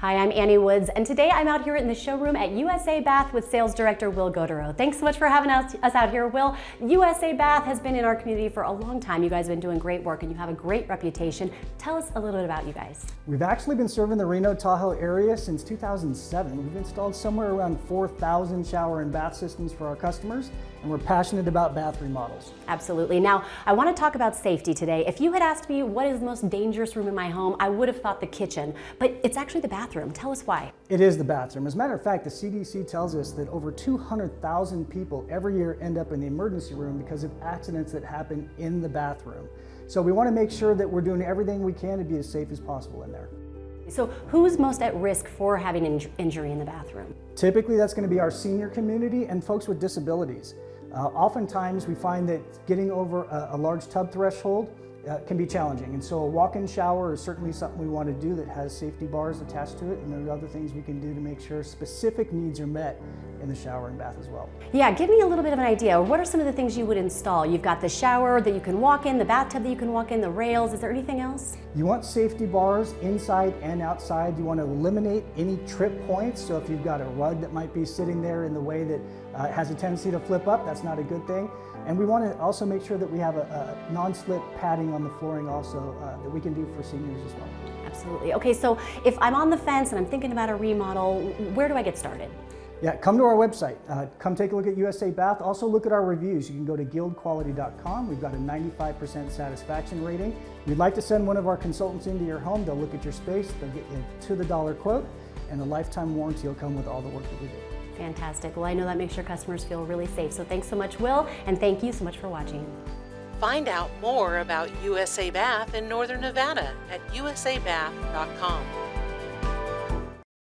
Hi, I'm Annie Woods, and today I'm out here in the showroom at USA Bath with Sales Director Will Godero. Thanks so much for having us out here, Will. USA Bath has been in our community for a long time. You guys have been doing great work, and you have a great reputation. Tell us a little bit about you guys. We've actually been serving the Reno Tahoe area since 2007. We've installed somewhere around 4,000 shower and bath systems for our customers, and we're passionate about bath remodels. Absolutely. Now, I want to talk about safety today. If you had asked me what is the most dangerous room in my home, I would have thought the kitchen, but it's actually the bathroom. Tell us why. It is the bathroom. As a matter of fact, the CDC tells us that over 200,000 people every year end up in the emergency room because of accidents that happen in the bathroom. So we want to make sure that we're doing everything we can to be as safe as possible in there. So who's most at risk for having an injury in the bathroom? Typically, that's going to be our senior community and folks with disabilities. Oftentimes, we find that getting over a large tub threshold can be challenging, and so a walk-in shower is certainly something we want to do that has safety bars attached to it, and there are other things we can do to make sure specific needs are met in the shower and bath as well. Yeah, give me a little bit of an idea. What are some of the things you would install? You've got the shower that you can walk in, the bathtub that you can walk in, the rails. Is there anything else? You want safety bars inside and outside. You want to eliminate any trip points, so if you've got a rug that might be sitting there in the way that has a tendency to flip up, that's not a good thing. And we want to also make sure that we have a non-slip padding on the flooring also that we can do for seniors as well. Absolutely. Okay, so if I'm on the fence and I'm thinking about a remodel, where do I get started? Yeah, come to our website. Come take a look at USA Bath. Also look at our reviews. You can go to guildquality.com. We've got a 95% satisfaction rating. We'd like to send one of our consultants into your home. They'll look at your space. They'll get you to the dollar quote, and a lifetime warranty will come with all the work that we do. Fantastic. Well, I know that makes your customers feel really safe. So thanks so much, Will, and thank you so much for watching. Find out more about USA Bath in Northern Nevada at usabath.com.